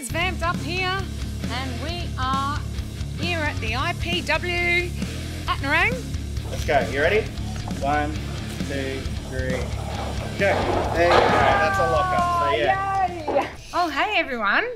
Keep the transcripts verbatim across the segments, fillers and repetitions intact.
it's vamped up here, and we are here at the I P W at Nerang. Let's go. You ready? One, two, three, go. There you go. That's a lockup. So yeah. Yay. Oh, hey everyone.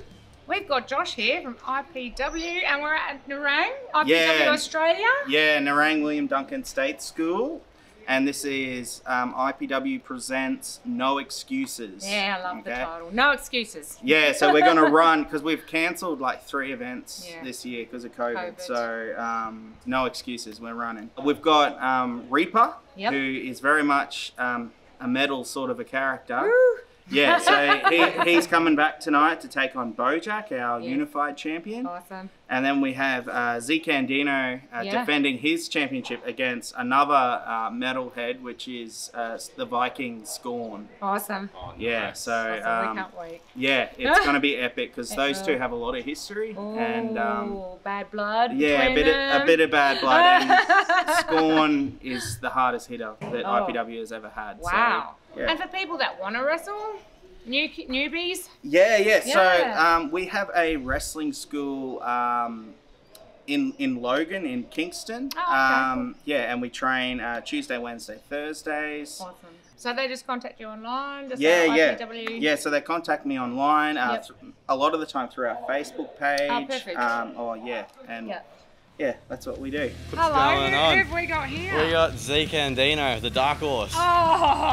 We've got Josh here from I P W, and we're at Nerang, I P W yeah. Australia. Yeah, Nerang William Duncan State School. And this is um, I P W presents No Excuses. Yeah, I love okay? the title. No Excuses. Yeah, so we're going to run, because we've cancelled like three events yeah. this year because of COVID. COVID. So um, No Excuses, we're running. We've got um, Reaper, yep. who is very much um, a metal sort of a character. Woo. Yeah, so he, he's coming back tonight to take on Bojack, our yeah. unified champion. Awesome. And then we have uh, Zeke Andino uh, yeah. defending his championship against another uh, metalhead, which is uh, the Viking Scorn. Awesome. Yeah, so awesome. Um, we can't wait. Yeah, it's going to be epic because those will. two have a lot of history. Ooh, and um, bad blood. Yeah, a bit, of, a bit of bad blood. And Scorn is the hardest hitter that oh. I P W has ever had. Wow. So, yeah. And for people that want to wrestle, new newbies. Yeah, yeah. yeah. So um, we have a wrestling school um, in in Logan, in Kingston. Oh, okay. um, yeah, and we train uh, Tuesday, Wednesday, Thursdays. Awesome. So they just contact you online. Just yeah, yeah, I P W? Yeah. So they contact me online. Uh, yep. th a lot of the time through our Facebook page. Oh, perfect. Um, oh, yeah, and. Yep. Yeah, that's what we do. What's Hello, who have we got here? We got Zeke Andino, the Dark Horse. Oh.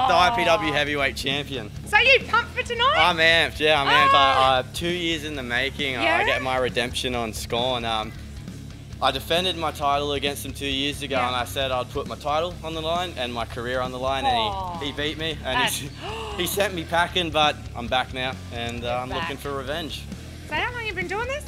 The I P W Heavyweight Champion. So you pumped for tonight? I'm amped, yeah, I'm oh. amped. I, I, two years in the making, yeah. I, I get my redemption on Scorn. Um, I defended my title against him two years ago, yeah. and I said I'd put my title on the line and my career on the line, oh. and he, he beat me. And he, he sent me packing, but I'm back now, and uh, I'm back. looking for revenge. So how long have you been doing this?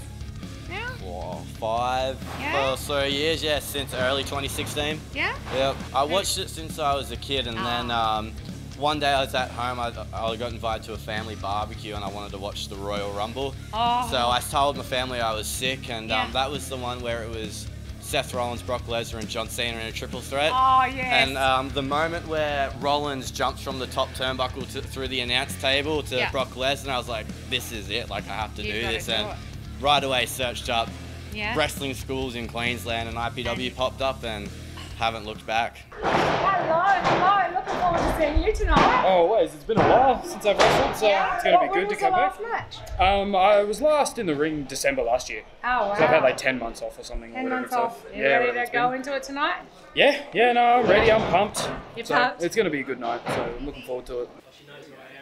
Wow, five yeah. or so years, yeah, since early twenty sixteen. Yeah? Yep. I watched it since I was a kid, and oh. then um, one day I was at home, I, I got invited to a family barbecue and I wanted to watch the Royal Rumble. Oh. So I told my family I was sick, and yeah. um, that was the one where it was Seth Rollins, Brock Lesnar and John Cena in a triple threat. Oh, yes. And um, the moment where Rollins jumps from the top turnbuckle to, through the announce table to yeah. Brock Lesnar, I was like, this is it, like I have to you do this. And it. Right away searched up yeah. wrestling schools in Queensland, and I P W popped up and haven't looked back. Hello, hello, looking forward to seeing you tonight. Oh, always, it's been a while since I've wrestled, so yeah. it's going to be good to come back. When was the last match? Um, I was last in the ring December last year. Oh, wow. So I've had like ten months off or something. ten months off. You yeah, ready to go been. into it tonight? Yeah, yeah, no, I'm ready, I'm pumped. You're so pumped? It's going to be a good night, so I'm looking forward to it.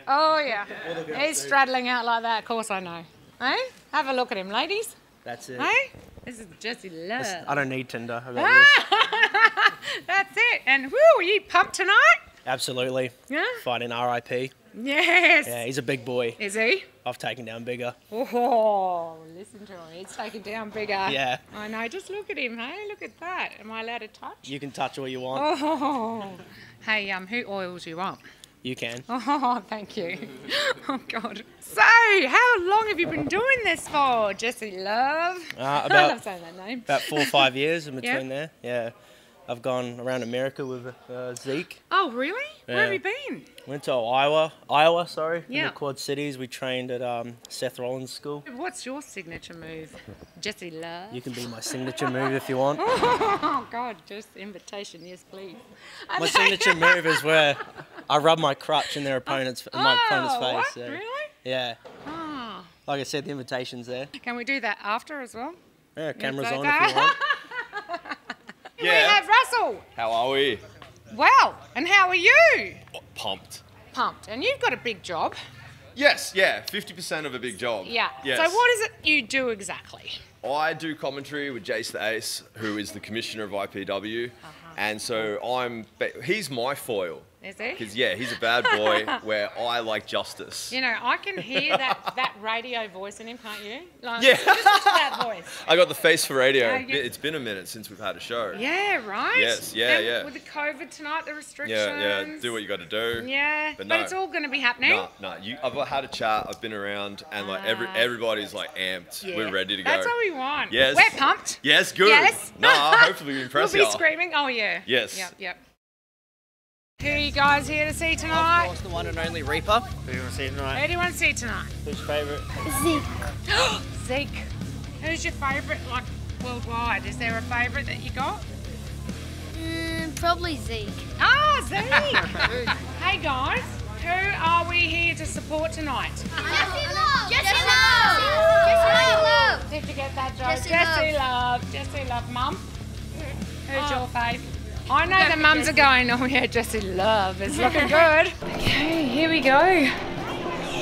Oh, yeah. yeah. He's straddling out like that, of course I know. Hey, have a look at him, ladies. That's it. Hey, this is Jesse Love. That's, I don't need Tinder. I got this. That's it. And woo, are you pumped tonight? Absolutely. Yeah. Fighting R I P. Yes. Yeah, he's a big boy. Is he? I've taken down bigger. Oh, listen to him. He's taken down bigger. Yeah. I know. Just look at him. Hey, look at that. Am I allowed to touch? You can touch all you want. Oh. Hey, um, who oils you up? You can. Oh, thank you. Oh, God. So, how long have you been doing this for, Jesse Love? Uh, about, I love saying that name. About four or five years in between yeah. there. Yeah. I've gone around America with uh, Zeke. Oh, really? Yeah. Where have you been? Went to Iowa. Iowa, sorry. Yeah. In the Quad Cities. We trained at um, Seth Rollins' school. What's your signature move, Jesse Love? You can be my signature move if you want. Oh, God. Just invitation. Yes, please. My signature move is where... I rub my crutch in their opponent's, oh, in my opponent's face. What? So, really? Yeah. Oh. Like I said, the invitation's there. Can we do that after as well? Yeah, cameras so on if you want. Yeah. We have Russell. How are we? Well, and how are you? Pumped. Pumped. And you've got a big job. Yes, yeah, fifty percent of a big job. Yeah. Yes. So what is it you do exactly? I do commentary with Jace the Ace, who is the commissioner of I P W. Uh-huh. And so I'm, he's my foil. Is he? Because, yeah, he's a bad boy where I like justice. You know, I can hear that, that radio voice in him, can't you? Like, yeah. Just that voice. I got the face for radio. Uh, yeah. It's been a minute since we've had a show. Yeah, right? Yes, yeah, and yeah. With the COVID tonight, the restrictions. Yeah, yeah, do what you got to do. Yeah, but, no, but it's all going to be happening. No, no, you, I've had a chat, I've been around, and, like, every, everybody's, like, amped. Yeah. We're ready to go. That's what we want. Yes. We're pumped. Yes, good. Yes. No, hopefully we impress you. We'll be screaming. Oh, yeah. Yes. Yep, yep. Who are you guys here to see tonight? Of course, the one and only Reaper. Who do you want to see tonight? Who do you want to see tonight? Who's your favourite? Zeke. Zeke. Who's your favourite, like, worldwide? Is there a favourite that you got? Mm, probably Zeke. Ah, Zeke! Hey, guys. Who are we here to support tonight? Jesse Love! Jesse Love! Jesse Love! Did you get that right? Jesse Love. Jesse Love. Mum? Who's your favourite? I know the mums are going, oh yeah, Jesse Love, it's looking good. Okay, here we go.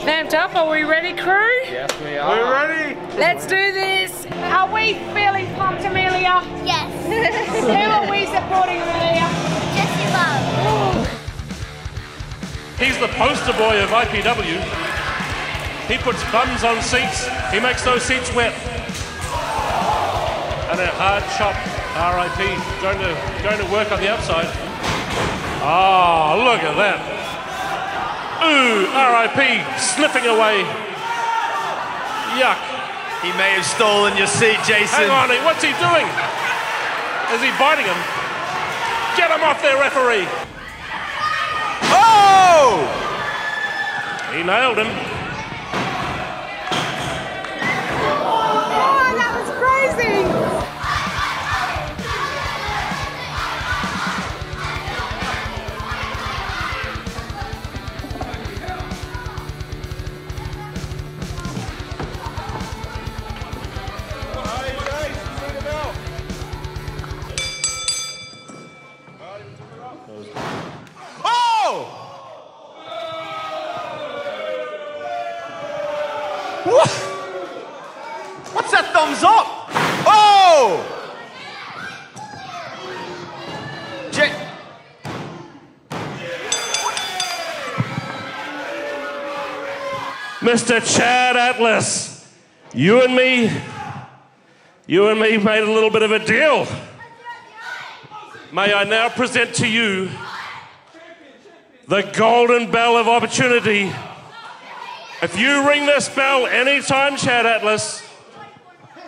Vamped up, are we ready, crew? Yes, we are. We're ready. Let's do this. Are we feeling pumped, Amelia? Yes. Who are we supporting, Amelia? Jesse Love. Ooh. He's the poster boy of I P W. He puts buttons on seats. He makes those seats wet. And a hard chop. R I P Going to going to work on the outside. Oh, look at that! Ooh, R I P sniffing away. Yuck! He may have stolen your seat, Jason. Hang on, what's he doing? Is he biting him? Get him off there, referee! Oh! He nailed him. Oh, that was crazy! What? What's that thumbs up? Oh! J- Mister Chad Atlas, you and me, you and me made a little bit of a deal. May I now present to you the golden bell of opportunity. If you ring this bell anytime, Chad Atlas,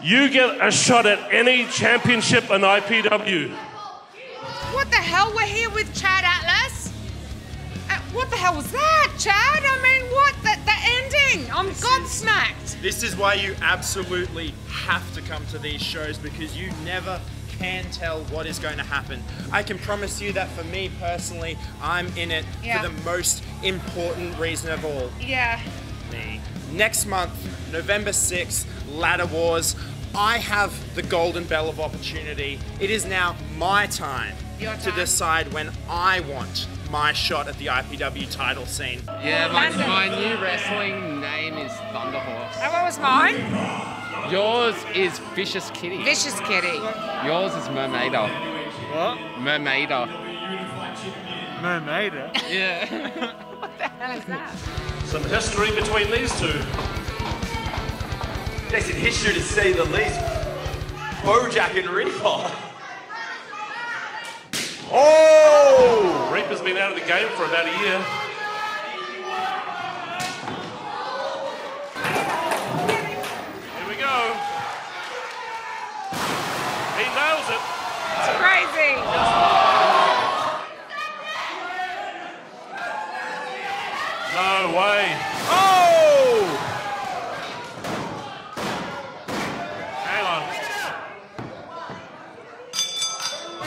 you get a shot at any championship in I P W. What the hell? We're here with Chad Atlas? Uh, what the hell was that, Chad? I mean, what? The, the ending? I'm this gobsmacked. Is, this is why you absolutely have to come to these shows, because you never can tell what is going to happen. I can promise you that for me personally, I'm in it yeah. for the most important reason of all. Yeah. Next month, November sixth, Ladder Wars, I have the golden bell of opportunity. It is now my time, time to decide when I want my shot at the I P W title scene. Yeah, my, my new wrestling name is Thunder Horse. And what was mine? Yours is Vicious Kitty. Vicious Kitty. Yours is Mermaida. What? Mermaida. Mermaida? Yeah. What the hell is that? Some history between these two. Jason, history to say the least. Bojack and Rinpoch. Oh! Reaper's been out of the game for about a year. Here we go. He nails it. It's crazy. Oh. No way. Oh! Hang on.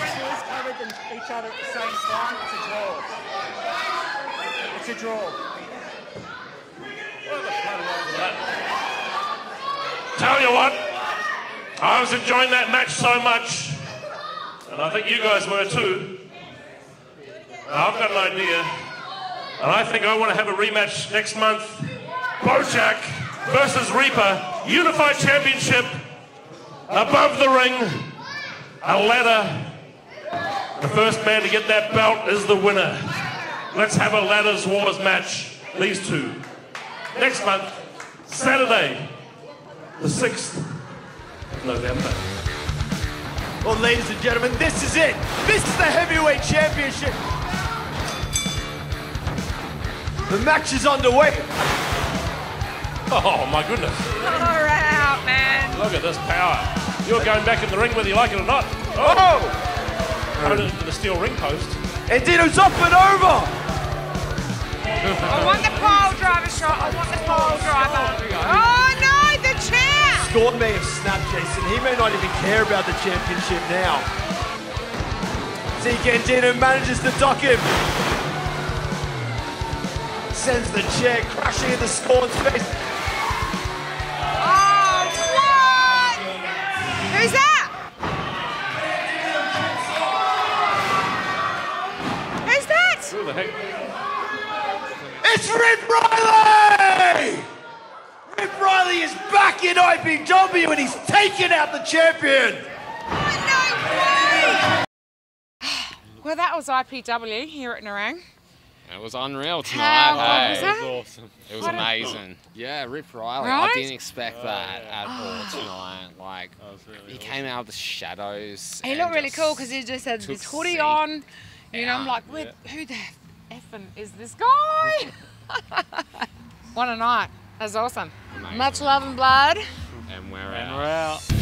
She's covered in each other at the same time. It's a draw. It's a draw. Tell you what, I was enjoying that match so much, and I think you guys were too. I've got an idea. And I think I want to have a rematch next month. Bojack versus Reaper, Unified Championship, above the ring, a ladder. The first man to get that belt is the winner. Let's have a Ladders Wars match, these two. Next month, Saturday, the sixth of November. Well, ladies and gentlemen, this is it. This is the Heavyweight Championship. The match is underway. Oh my goodness. Far out, man. Look at this power. You're going back in the ring whether you like it or not. Oh! Coming into the steel ring post. Andino's up and over! I want the pole driver shot, I want the pole driver. Oh no, the champ! Scorn may have snapped Jason, he may not even care about the championship now. Zeke Andino manages to duck him. Sends the chair crashing into Scorn's face. Oh, what? Who's that? Who's that? Who the heck? It's Rip Riley! Rip Riley is back in I P W and he's taken out the champion. Oh, no way! Well, that was I P W here at Nerang. It was unreal tonight. Hey, was that? It was awesome. It was amazing. Yeah, Rip Riley. Right? I didn't expect oh, that yeah. at all tonight. Like, really he came awesome. out of the shadows. He looked really cool because he just had this hoodie on. You know, I'm like, yeah. who the effing is this guy? What a night. That was awesome. Amazing. Much love and blood. And we're out. And we're out.